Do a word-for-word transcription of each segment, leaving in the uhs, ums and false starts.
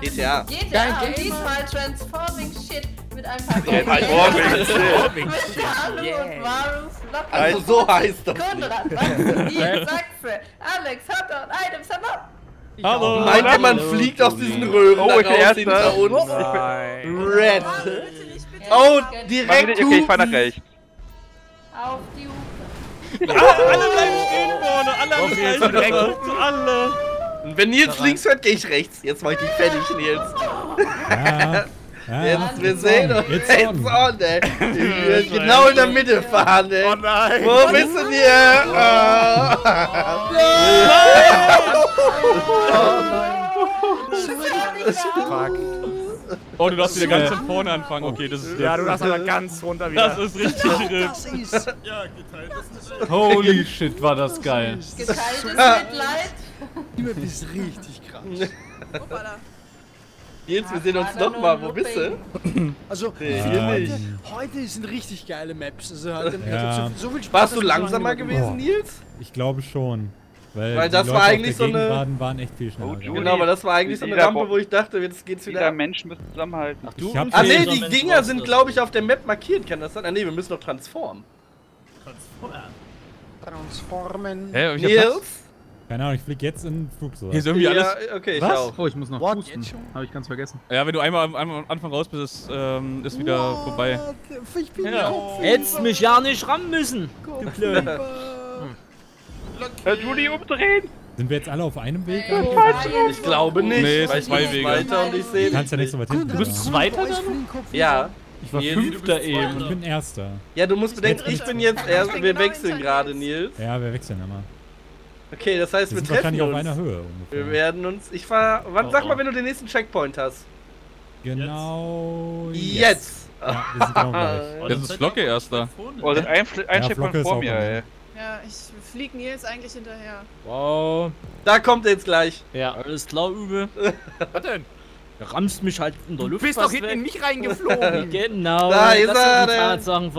G T A. G T A und diesmal Transforming Shit mit ein paar Transforming Shit. Also so heißt das. Kundran hat was zu dir, Sachse. Alex hat dort Items erwartet. Hallo. Meint man fliegt aus diesen Röhren. Oh, ich bin erst hinter uns. Red. Oh, direkt. Okay, ich fahr nach rechts. Auf die Hupe. Alle bleiben stehen vorne. Alle haben gleich direkt zu alle. Wenn Nils links hört, gehe ich rechts. Jetzt mach ich dich fertig, Nils. Ja, jetzt, wir sehen uns. Jetzt on, ey. Wir genau in der Mitte fahren, ey. Oh nein. Wo bist du hier? Oh. Nein. Oh, du darfst wieder ganz von vorne anfangen. Okay, das ist... Ja, du darfst aber ganz runter wieder. Das ist richtig schlimm. Ja, geteiltes Mitleid. Holy shit, war das geil. Geteiltes Mitleid? Die Map ist richtig krass. Hoppala. Jetzt, wir sehen uns nochmal, wo bist du? Also, ja. heute, heute sind richtig geile Maps. Also, heute ja. so viel Spaß. Warst du langsamer gewesen, Nils? Ich glaube schon. Weil, weil das Leute war eigentlich so eine. Waren, waren echt viel schneller. Oh, genau, aber das war eigentlich so eine Rampe, wo ich dachte, jetzt geht's wieder. Jeder Mensch müsste zusammenhalten. Ach, du? Ah, nee, die Dinger sind, glaube ich, auf der Map markiert. Kann das sein? Ah, nee, wir müssen noch transformen. Transformen? Transformen. Hey, Nils? Keine Ahnung, ich flieg jetzt in den Flugzeug. Hier ist irgendwie ja, alles... Okay, ich was? Auch. Oh, ich muss noch pusten. Habe ich ganz vergessen. Ja, wenn du einmal am, am Anfang raus bist, ist, ähm, ist wieder What? vorbei. Ich bin ja. Hättest mich ja nicht ran müssen. Hör du die umdrehen? Sind wir jetzt alle auf einem Weg? Hey, ich, ich glaube nicht. Nee, es sind zwei Wege. Weiter und ich seh du kannst ja nicht so weit hinten. Du bist Zweiter dann? Ja. Ich war Nils, Fünfter eben und bin Erster. Ja, du musst bedenken, ich bin jetzt Erster. Wir wechseln gerade, Nils. Ja, wir wechseln immer. Okay, das heißt, wir, wir treffen uns. Auf einer Höhe ungefähr. Wir werden uns. Ich fahr. Wann, oh, sag mal, wenn du den nächsten Checkpoint hast. Genau. Jetzt! Jetzt. Ja, wir sind genau gleich. Das ist Flocke erster. Oh, das ist ein, ein ja, Checkpoint vor mir, ey. Ja, ich flieg Nils eigentlich hinterher. Wow. Da kommt er jetzt gleich. Ja, alles klar, Uwe. Was denn? Er rammst mich halt in der Luft. Du bist doch hinten in mich reingeflogen. Genau. Da ist er, denn. Da sind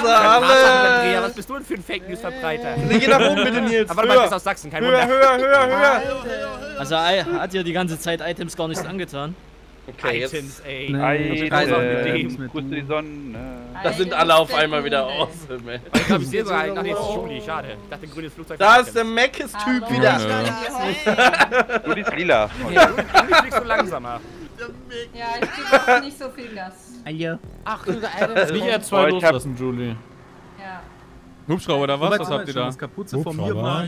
sie alle. Was bist du denn für ein Fake News Verbreiter? Nee, geh nach oben bitte, Nils. Aber du bist aus Sachsen, kein Wunder. Höher, höher, höher, höher. Also, er hat ja die ganze Zeit Items gar nichts angetan. Okay, Items, ey. Items, grüß die Sonne. Das sind alle auf einmal wieder awesome, ey. Ich glaub, ich sehe so einen. Ach, jetzt ist Juli, schade. Ich dachte, grünes Flugzeug. Da ist der Meckes-Typ wieder. Du, die ist lila. Du fliegst so langsamer. Ja, ich gebe auch nicht so viel Gas. Hallo. Ach, du, Alter. Nicht eher zwei loslassen, Juli. Ja. Hubschrauber, oder was? Was habt ihr da? Hubschrauber.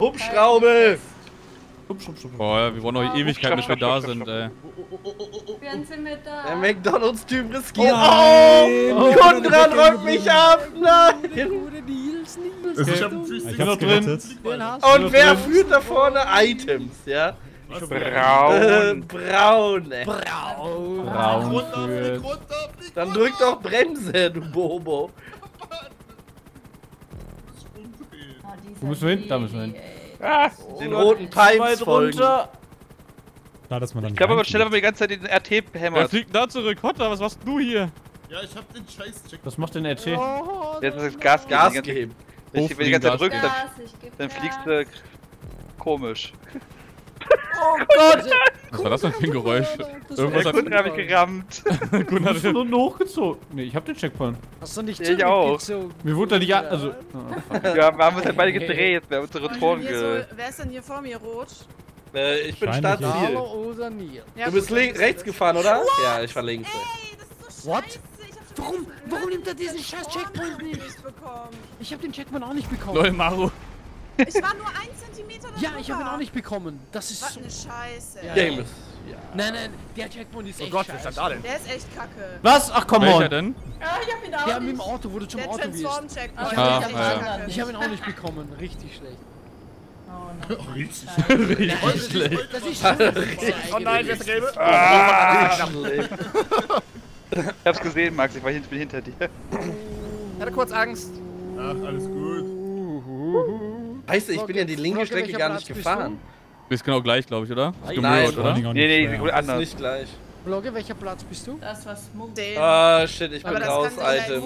Hubschraube! Oh ja, wir wollen noch Ewigkeiten, bis wir da sind, ey. Wann sind wir da? Der McDonalds-Typ riskiert. Oh! Kundran räumt mich ab! Nein! Ich bin noch drin. Und wer führt da vorne Items, ja? Braun. Braun, ey. Braun. Braun führt. Dann drück doch Bremse, du Bobo. Wo müssen wir hin? Da müssen wir hin. Ah, den roten Pipes folgen. Da, dass man dann ich glaube aber schneller, weil wir die ganze Zeit den R T hämmert. Er fliegt da zurück. Hotta, was machst du hier? Ja, ich hab den Scheiß-Check. Was macht denn R T? Oh, jetzt muss ich Gas, Gas geben. Wenn du die ganze Zeit drückst, dann, dann fliegst du komisch. Oh Gott! Was war das denn für ein Geräusch? Irgendwas hat Kundran mich gerammt. Kundran hat mich nur hochgezogen. Nee, ich hab den Checkpoint. Hast du nicht zurück? Ich auch. Mir wurde da nicht an. Also. Ja, wir haben uns halt beide gedreht. Wir haben unsere Toren ge. Wer ist denn hier vor mir rot? Äh, ich bin Startziel. Du bist rechts gefahren, oder? Ja, ich war links. Ey, das ist so scheiße. Warum, warum nimmt er diesen scheiß Checkpoint nicht? Ich hab den Checkpoint auch nicht bekommen. Lol, Maru. Ich war nur ein Zentimeter darüber. Ja, ich habe ihn auch nicht bekommen. Das ist was so... Was eine Scheiße. Ja. Game ist... Ja. Nein, nein, der Checkpoint ist oh echt Gott, scheiße. Was ist da denn? Der ist echt kacke. Was? Ach, komm on. Denn? Ja, ich hab ihn auch der nicht. Der mit dem Auto, wo du zum der Auto bist. Ah, ich ja, hab ja. Ich habe ihn auch nicht bekommen. Richtig schlecht. Oh nein. Richtig, richtig schlecht. Das ist schlecht. Oh nein, der Trebe. Ah, ich hab's gesehen, Max. Ich war bin hinter dir. Ich hatte kurz Angst. Ach, alles gut. Weißt du, ich bin ja die linke Strecke gar nicht gefahren. Du bist genau gleich, glaube ich, oder? Nein, oder? Nee, nee, anders. Nicht gleich. Blogge, welcher Platz bist du? Das was Muggel. Ah, shit, ich aber bin raus, Item.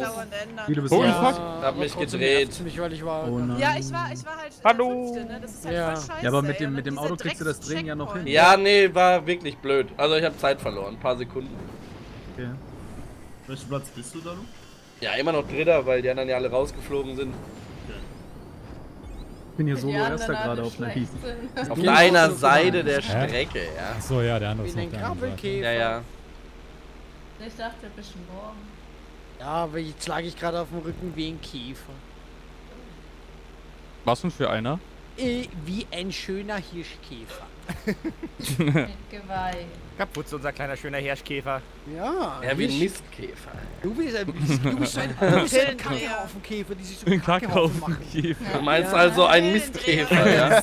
Wie du bist oh, ja, fuck. Hab mich gedreht. Ziemlich, weil ich war, oh, ja, ich war, ich war halt hallo. fünfte, ne? Das ist halt ja. voll scheiße, ja, aber mit dem, mit dem Auto kriegst du das Drehen ja noch hin. Ja, nee, war wirklich blöd. Also ich habe Zeit verloren, ein paar Sekunden. Okay. Welchen Platz bist du da, du? Ja, immer noch dritter, weil die anderen ja alle rausgeflogen sind. Ich bin hier solo erster gerade auf einer Wiese. Auf einer Seite der Strecke, ja. Achso, ja, der andere ist noch da. Ja, ja. Ich dachte, ein bisschen morgen. Ja, aber jetzt lag ich gerade auf dem Rücken wie ein Käfer. Was denn für einer? Wie ein schöner Hirschkäfer. Mit Geweih. Kaputt, unser kleiner schöner Hirschkäfer. Ja. Ja, wie ein Mistkäfer. Du bist ein Mistkäfer. Du bist ein, ein, ein Kackehaufen-Käfer, die sich so einen Kackehaufen machen. Du meinst ja, also einen Mistkäfer, ja?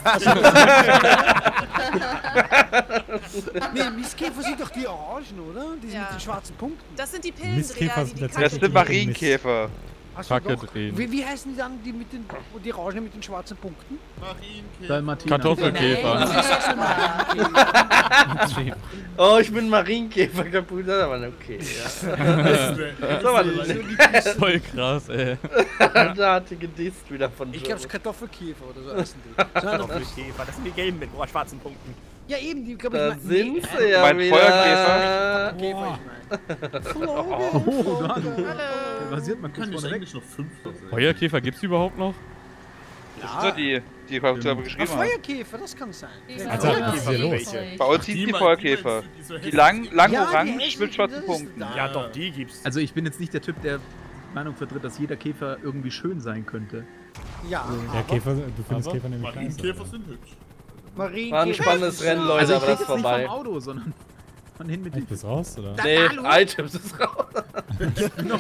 Nee, Mistkäfer sind doch die Orangen, oder? Die sind ja. mit den schwarzen Punkten. Das sind die Pillendreher, die die Kacke. Das sind Marienkäfer. Kacke drehen. Wie, wie heißen die dann die mit den die Orangen mit den schwarzen Punkten? Marienkäfer. Kartoffelkäfer. Oh, ich bin Marienkäfer kaputt, aber okay. Ja. Voll krass, ey. Da hatte gedisst wieder von Joe. Ich glaube, Kartoffelkäfer oder so heißen die. Kartoffelkäfer, das sind die gelben mit schwarzen Punkten. Ja, eben, die glaube ich. Da sind sie ja. Mein Feuerkäfer. Oh, hallo. Basiert, man kann nicht eigentlich noch fünf. Feuerkäfer gibt's überhaupt noch? Ja. Das sind doch die, die ich ja. geschrieben habe. Feuerkäfer, das kann sein. Also, was ist hier los? Bei uns sind die, die Feuerkäfer. Die lang, lang ja, orange mit schwarzen Punkten. Ja, doch, die gibt's. Also, ich bin jetzt nicht der Typ, der Meinung vertritt, dass jeder Käfer irgendwie schön sein könnte. Ja, so. Ja, aber Käfer, du findest aber Käfer nämlich klein. Marienkäfer sind hübsch. Marienkäfer. War ein spannendes Rennen, Leute, also ich aber das ist vorbei. Nicht vom Auto, sondern von hin mit dem. Bist raus, oder? Nee, Items ist raus. Na,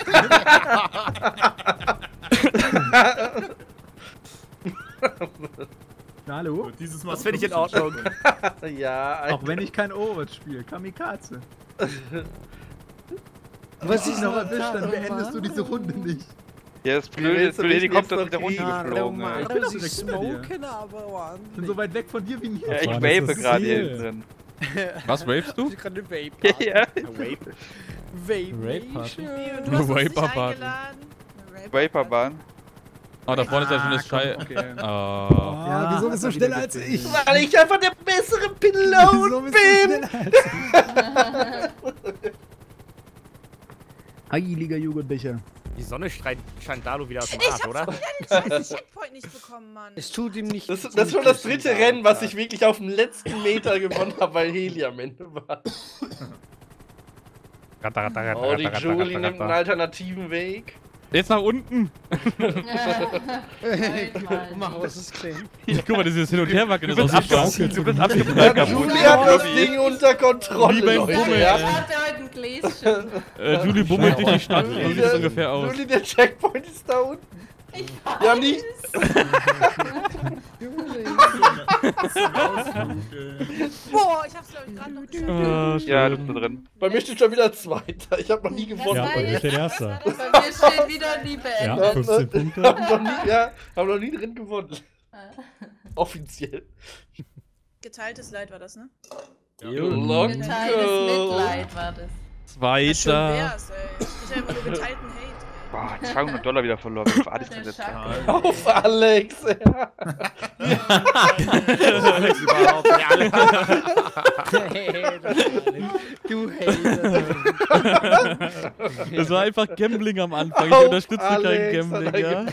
hallo? Dieses Mal das finde ich in Ordnung. Ja, Alter. Auch wenn ich kein Overwatch spiele. Kamikaze. Was ich noch erwischt, dann beendest du diese Runde nicht. Ja, das blöde ist, blöd, die kommt aus der Runde geflogen. Ja, ich bin auch direkt smoken, aber ich bin so weit weg von dir wie nie. Ja, ich vape gerade hier hinten drin. Was wavest du? Ich gerade eine Vape. Ja, Vape. Vape-Party. Vape-Party. Vape-Bahn. Oh, da vorne ist ja schon das Schei. Okay. Oh. Ja, wieso bist du so schnell als ich? Weil ich einfach der bessere Pilot bin! Heiliger Jugendbecher. Die Sonne scheint da wieder aus dem Arsch, oder? Ich hab's wieder den scheiß Checkpoint nicht bekommen, Mann. Es tut ihm nicht. Das, das, das war das dritte Rennen, was ich wirklich auf dem letzten Meter gewonnen habe, weil Heli am Ende war. Oh, die Julie nimmt einen alternativen Weg. Jetzt nach unten! Mach was ist clean. Guck mal, das ist hin und her wackeln, das ist abgebraucht. Du bist abgebraucht. Julie hat das Ding unter Kontrolle. Wie beim Bummel. Ja. Hat er heute ein Gläschen? Äh, Julie bummelt durch die Stadt. So sieht es ungefähr aus. Julie, der Checkpoint ist da unten. Ich weiß. Wir haben die. Boah, ich hab's glaube ich gerade noch geschafft. Ja, du bist drin. Bei mir steht schon wieder Zweiter. Ich hab noch nie gewonnen. Ja, bei mir steht Erster. Bei mir steht wieder nie beendet. Ja, fünfzehn Punkte. Hab noch nie, ja, hab noch nie drin gewonnen. Offiziell. Geteiltes Leid war das, ne? Ja. Geteiltes Mitleid war das. Zweiter. Ich hab immer nur geteilten Hate. Boah, zweihundert Dollar wieder verloren. Auf Alex gesetzt. Auf Alex! Ja. Alex überhaupt. Ja, Alex. Du Hater. Das war einfach Gambling am Anfang. Ich unterstütze kein Gambling, ja?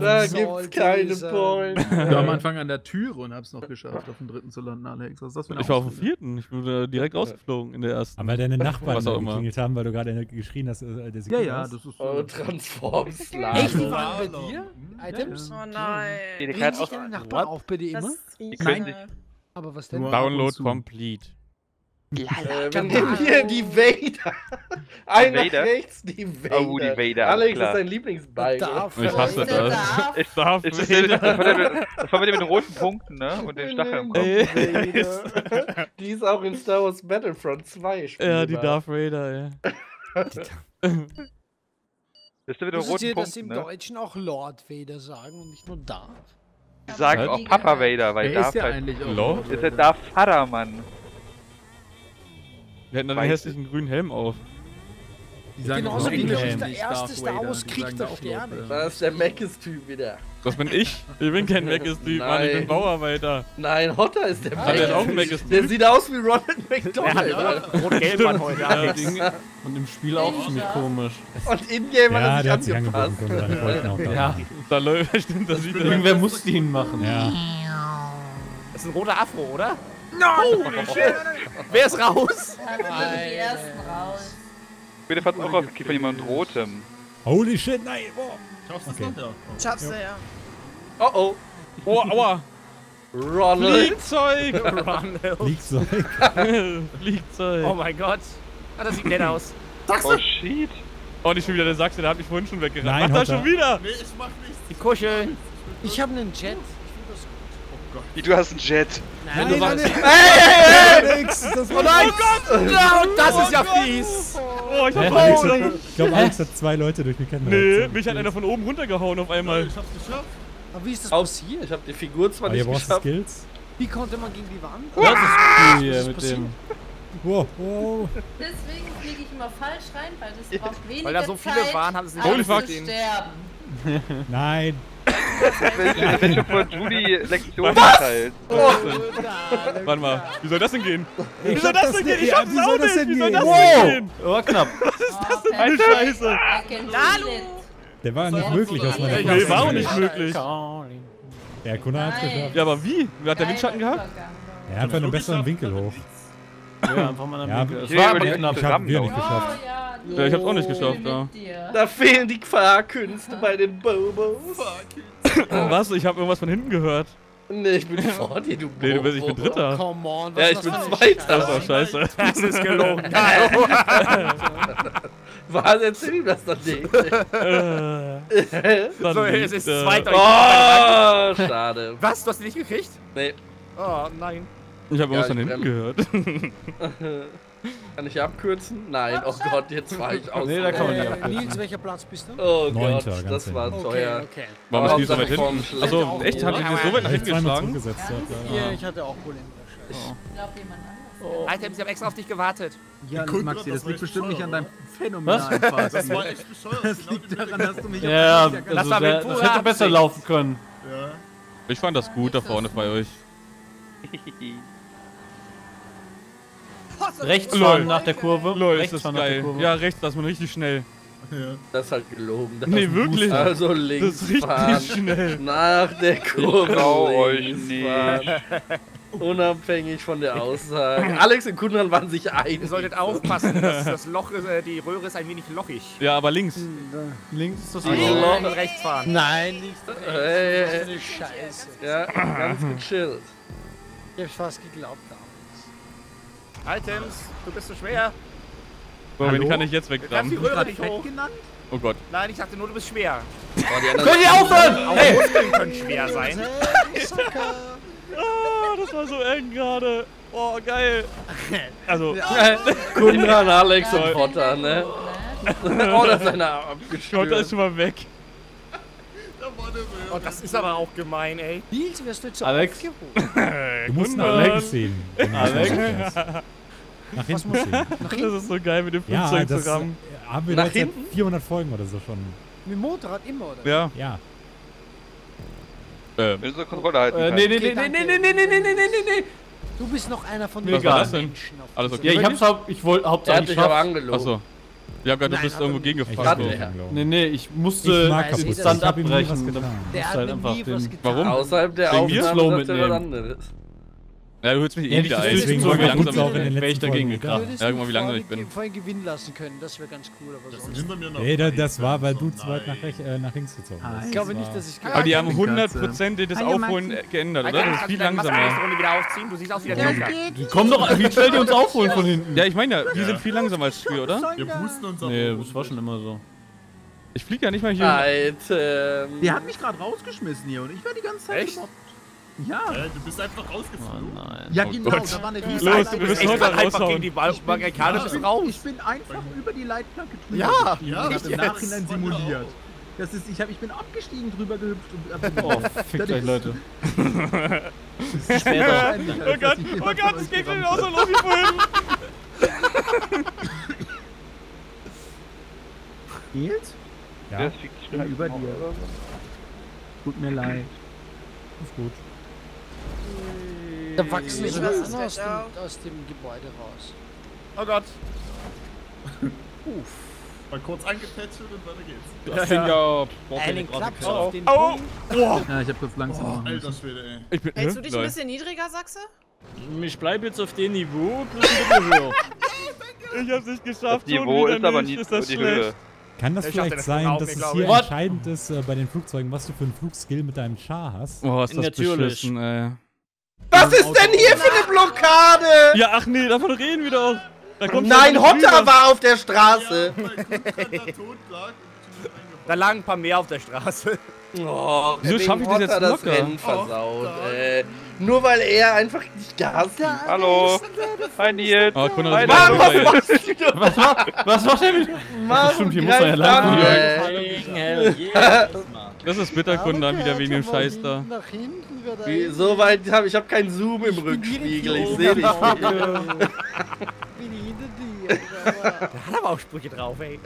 Da gibt's keine Points. Ich war am Anfang an der Türe und hab's noch geschafft, auf dem dritten zu landen, Alex. Was ist das für eine Ich war Ausflug? Auf dem vierten. Ich bin direkt rausgeflogen in der ersten. Aber deine Nachbarn was auch immer geklingelt haben, weil du gerade geschrien hast, dass ja, ja, das ist so. Oh, Transforms. Echt, die waren bei dir? Items? Oh nein. Die kann auch Nachbarn auf bei dir immer? Nein. Aber was denn? Download complete. Lala, wir nehmen hier die Vader. Ein nach rechts, die Vader. Oh, die Vader. Alex ist dein Lieblingsbike. Ich hasse das. Ich darf nicht. Das war mit den roten Punkten, ne? Und den Stacheln im Kopf. Die ist auch in Star Wars Battlefront zwei spielbar. Ja, die Darth Vader, ja. Das ist dir, dass sie im Deutschen auch Lord Vader sagen und nicht nur Darth. Die sagen auch Papa Vader, weil Darth ist ja eigentlich auch Lord. Ist ja Darth Vader, Mann. Wir hätten dann einen hässlichen grünen Helm auf. Genauso wie der erste Star Wars Krieg der Sterne. Das ist der Meckes-Typ wieder. Das bin ich. Ich bin kein Meckes-Typ, Mann. Ich bin Bauarbeiter. Nein, Hotter ist der Meckes-Typ. Der sieht aus wie Ronald McDonald. Rot-Gelb war heute. Und im Spiel auch ziemlich komisch. Und in-game hat er sich angepasst. Ja, da läuft, stimmt, das sieht er. Irgendwer musste ihn machen. Das ist ein roter Afro, oder? No! Wer ist raus? Die ersten raus. Bitte fahrt auch auf von jemandem Rotem. Holy shit, nein! Boah. Schaffst du okay. das noch? Oh. Schaffst du, ja. Oh oh! Oh, aua! Ronald! Fliegzeug! Ronald! Fliegzeug! Fliegzeug! Oh mein Gott! Ah, das sieht nett aus! Sachse! Oh shit! Oh, nicht schon wieder der Sachse, der hat mich vorhin schon weggerannt. Ach, da schon wieder! Nee, ich mach nichts! Ich kuschel! Ich hab einen Jet! Wie, du hast einen Jet? Nein, du warst. Ey, ey, ey! Das ist oh nein! Oh Gott! Das ist ja fies! Oh, ich hab Angst. Ich glaub, Alex hat zwei Leute durch die Kette. Nee, mich hat einer von oben runtergehauen auf einmal. Ich hab's geschafft. Aber wie ist das passiert? Ich hab die Figur zwar nicht geschafft. Skills? Wie konnte man gegen die Wand? Das ist hier mit dem. Wow, wow. Deswegen fliege ich immer falsch rein, weil das braucht weniger Zeit. Weil da so viele waren, haben sie nicht gesehen. Nein. Das ist schon von Judy Lektion geteilt. Oh. Warte mal, wie soll das denn gehen? Wie ich soll das denn gehen? Ich hab's auch nicht! Wie soll das denn gehen? Das wow. gehen? Oh, knapp. Was ist das denn für eine Scheiße? Der war nicht möglich aus meiner Sicht. Nee, war auch nicht möglich. Der Kunde hat's geschafft. Ja, aber wie? Wie hat der Windschatten gehabt? Er hat einfach einen besseren Winkel hoch. Ja, einfach mal einen Winkel. Das war aber knapp. Ich hab's nicht geschafft. Ja, ich hab's auch nicht geschafft, ja. Da fehlen die Fahrkünste bei den Bobos. Was? Ich hab irgendwas von hinten gehört. Nee, ich bin vor dir, du Bobo. Nee, du bist, ich bin Dritter. Come on, was ja, ich bin Zweiter. Das war scheiße. Das ist gelogen. Was erzähl ihm das doch nicht? So, es ist Zweiter. Oh, schade. Was? Du hast ihn nicht gekriegt? Nee. Oh, nein. Ich hab irgendwas von hinten gehört. Kann ich abkürzen? Nein, oh Gott, jetzt war ich aus. Nee, da kann man nicht abkürzen. Nils, welcher Platz bist du? Oh Gott, das war teuer. Warum ist die so weit hinten? Achso, echt? Haben die so weit nach hinten geschlagen? Ja, ich hatte auch wohl in der Scheiße. Ich glaub jemand anderes. Alter, ich hab extra auf dich gewartet. Ja, Maxi, das liegt bestimmt nicht an deinem phänomenalen Fahrrad. Das war echt bescheuert. Das liegt daran, dass du mich auf dich erkannt hast. Das hätte besser laufen können. Ich fand das gut da vorne bei euch. Rechts fahren nach der Kurve. Lol, rechts ist das geil. Ja, rechts, das man richtig schnell. Ja. Das ist halt gelogen. Das nee, wirklich. Also links das ist richtig schnell. Nach der Kurve. Ich trau euch nicht. Unabhängig von der Aussage. Alex und Kundran waren sich einig. Ihr solltet aufpassen, dass das Loch, äh, die Röhre ist ein wenig lochig. Ja, aber links. Links ist das Loch. Loch und rechts fahren. Nein, links. Das ist äh, eine Scheiße. Ja, ganz gechillt. Ich hab's fast geglaubt. Items, du bist so schwer. Boah, wen kann ich jetzt weggraben? Du hast die Röhre nicht hoch genannt? Oh Gott. Nein, ich dachte nur, du bist schwer. Oh, könnt ihr aufhören? Auch hey. Muskeln können schwer sein. Ah, das war so eng gerade. Oh, geil. Also, Kundran, Alex und Potter, ne? Oh, das ist einer abgestürzt. Potter ist schon mal weg. Oh, das ist aber auch gemein, ey. Nils, wirst du jetzt so Alex? Du musst nach links sehen. Alex? Nach hinten sehen. Das ist so geil mit dem Flugzeug zu rammen. Haben wir jetzt vierhundert Folgen oder so schon. Mit dem Motorrad immer, oder? Ja. Ja. Ähm. Willst du Kontrolle halten? Äh, nee, nee, nee, nee, nee, nee, nee, nee, nee, nee, nee, nee. Du bist noch einer von den Menschen. Alles okay. Ja, ich hab's hauptsächlich geschafft. Achso. Ja, Gott, du nein, bist irgendwo gegengefahren. Nee, nee, ich musste ich instant ich abbrechen. Der hat mir nie was getan. Warum? Außerhalb der Aufnahme sagt er was anderes. Ja, du hörst mich eh wieder ein. Deswegen so, wie langsam wäre ich dagegen gekracht. Ja, guck mal, wie langsam ich bin. Ich vorhin gewinnen lassen können, das wäre ganz cool. Aber das sonst... Mir noch nee, da, das war, weil du zu weit nach, äh, nach links gezogen bist. Ah, ich glaube nicht, dass ich... Aber die haben hundert Prozent das Aufholen geändert, oder? Das ist viel langsamer. Du siehst aus wie der Tag. Komm doch, wie schnell die uns aufholen von hinten. Ja, ich meine ja, die sind viel langsamer als früher, oder? Wir pusten uns auf. Nee, das war schon immer so. Ich fliege ja nicht mal hier. Alter. Die hat mich gerade rausgeschmissen hier und ich war die ganze Zeit... Echt? Ja! Äh, du bist einfach rausgeflogen. Oh nein. Ja, oh genau, Gott. Da war eine riesen Leitplanke. Du bist echt einfach gegen die marokkanische Raum. Ich bin einfach über die Leitplanke drüber. Ja! Ja, ich hab im Nachhinein simuliert. Das ist, ich, hab, ich bin abgestiegen, drüber gehüpft und... Oh, fickt euch, Leute. Das ist später. Oh Gott, oh Gott, es geht mir auch so los wie vorhin. Nils? Ja, ja, ich bin über dir. Oder? Tut mir leid. Ist gut. Da wachsen nicht mehr aus, aus dem Gebäude raus. Oh Gott. Uff. Mal kurz angepetschelt und weiter geht's. Das ja, ja. ja Einen Klaps auf den Boden. Oh. Ja, ich hab kurz langsam oh, alter Schwede, ey. Ich bin, Hältst ne? du dich ein bisschen niedriger, Sachse? Ich bleib jetzt auf dem Niveau, plus ein bisschen höher. Ich hab's nicht geschafft. Das Niveau ist aber nicht so die Höhe. Kann das ich vielleicht sein, auf, dass es hier What? entscheidend ist äh, bei den Flugzeugen, was du für einen Flugskill mit deinem Char hast? Oh, ist das Natürlich. beschissen, ey. Was ist denn hier für eine Blockade? Ja, ach nee, davon reden wir doch. Da kommt Nein, Hotta war auf der Straße. Ja, weil da lagen ein paar mehr auf der Straße. Oh, wieso schaffe ich das jetzt das Rennen versaut, oh, ey. Nur weil er einfach nicht Gas hat. Hallo. Hi Nils. Oh, Hi, Mann, was machst du denn? Was, macht, was macht er mit? Mann, stimmt, hier muss er ja lang. Yeah. Das ist bitter, Kundran, wieder wegen dem Scheiß da. So weit habe ich habe keinen Zoom im Rückspiegel, ich sehe dich nicht. Da hat aber auch Sprüche drauf, ey.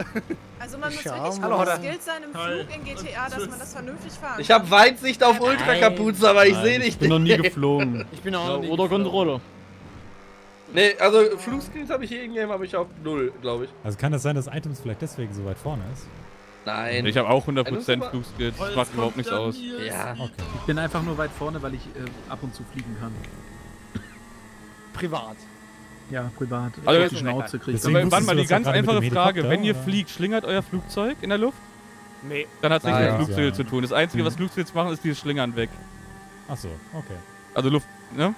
Also man muss Schau, wirklich gut skillt sein im Flug in G T A, dass man das vernünftig fahren kann. Ich hab Weitsicht auf Ultra-Kapuze, aber ich sehe nicht. Ich bin noch nie geflogen. Ich bin auch noch nie Oder geflogen. Controller. Nee, also Flugskills habe ich hier in-game, aber ich auf null, glaube ich. Also kann das sein, dass Items vielleicht deswegen so weit vorne ist? Nein. Ich habe auch hundert Prozent Flugskills, das macht überhaupt nichts aus. Ja. Okay. Ich bin einfach nur weit vorne, weil ich äh, ab und zu fliegen kann. Privat. Ja, privat. Also, ich Schnauze kriegt. Warte mal, die ganz einfache Frage. Wenn ihr fliegt, schlingert euer Flugzeug in der Luft? Nee. Dann hat es nichts mit Flugzeug zu tun. Das Einzige, was Flugzeugs machen, ist dieses Schlingern weg. Achso, okay. Also Luft, ne?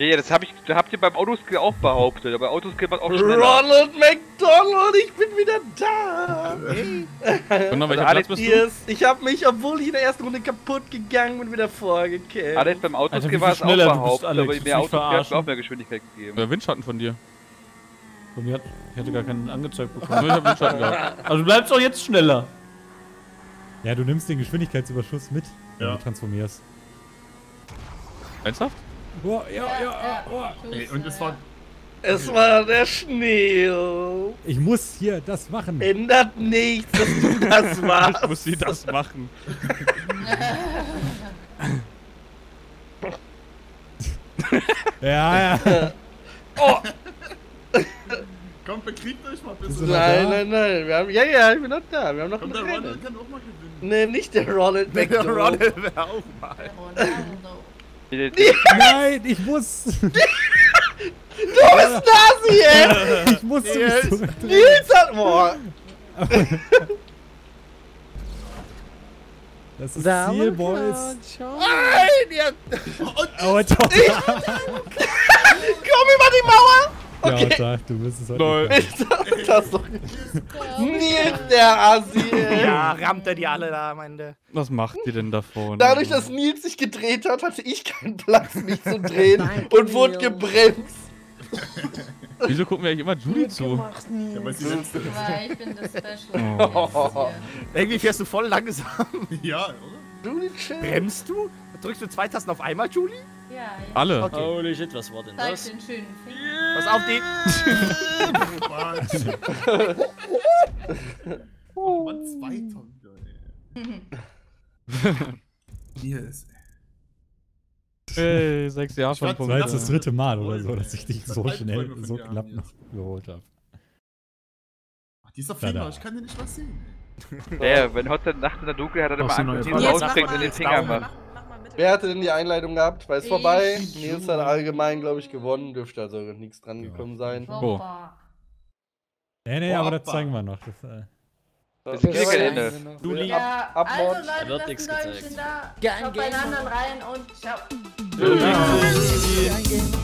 Ja, ja, das hab ich, habt ihr beim Autoskill auch behauptet. Aber Autoskill war auch schneller. Ronald McDonald, ich bin wieder da! Hey! Und welcher Platz bist du? Ich hab mich, obwohl ich in der ersten Runde kaputt gegangen bin, wieder vorgekämpft. Alex, beim Autoskill war es auch behauptet, aber mehr Autoskill hat mir auch mehr Geschwindigkeit gegeben. Der Windschatten von dir. Von mir hat, ich hätte gar keinen angezeigt bekommen. Ich hab Windschatten gehabt. Also du bleibst doch jetzt schneller. Ja, du nimmst den Geschwindigkeitsüberschuss mit, wenn ja. du transformierst. Ernsthaft? Boah, ja, ja, ja, boah. Ey, und es war... Es war der Schnee. Ich muss hier das machen. Ändert nichts, dass du das machst. Ich muss hier das machen. ja, ja. Oh. Kommt, bekriegt euch mal ein bisschen. Nein, nein, nein. Wir haben, ja, ja, ich bin noch da. Wir haben noch Kommt, ein der Ronald kann auch mal gewinnen. Nee, nicht der Ronald. Der Ronald wäre auch mal. Der Ronald. Yes! Nein, ich muss. Du bist Nazi, ey! Ich muss yes. zum Nils hat. Boah! Das ist da Ziel, Boys. Nein! Ja. Oh, ich... Komm über die Mauer! Okay. Ja, du bist es heute. Nicht. Das doch Nils, der Asi. Ja, rammt er die alle da am Ende. Was macht ihr denn davon? Dadurch, dass Nils sich gedreht hat, hatte ich keinen Platz, mich zu drehen Danke, und wurde gebremst. Wieso gucken wir eigentlich immer Julie zu? Gemacht, Nils. Ja, weil sie letzte ist. Weil ich bin das Special. Oh. Oh. Irgendwie fährst du voll langsam. Ja, oder? Julie, chill. Bremst du? Drückst du zwei Tasten auf einmal, Julie? Ja, ja. Alle? Okay. Holy shit, was war denn Zeig das? Den schönen yeah. Was auf die... oh, Mann, zwei Tonnen, ey. Hier ist... Ey, sechs Jahre von Punkt. Das war jetzt das dritte Mal oder so, dass ich dich so schnell, so knapp noch geholt habe. Ach, dieser Finger, ich kann den nicht was sehen. Ja, wenn heute Nacht in der Dunkelheit hat er immer Angst, dass er rausbringt und den Finger macht. Wer hatte denn die Einleitung gehabt? Weil es vorbei. Nils hat allgemein, glaube ich, gewonnen. Dürfte also nichts dran gekommen sein. Oh. Nee, nee, aber das zeigen wir noch. Das, äh das, das ist kein Ende. Du liebst. Ja, also Leute, wird nichts gezeigt. Schaut bei den anderen rein und ciao.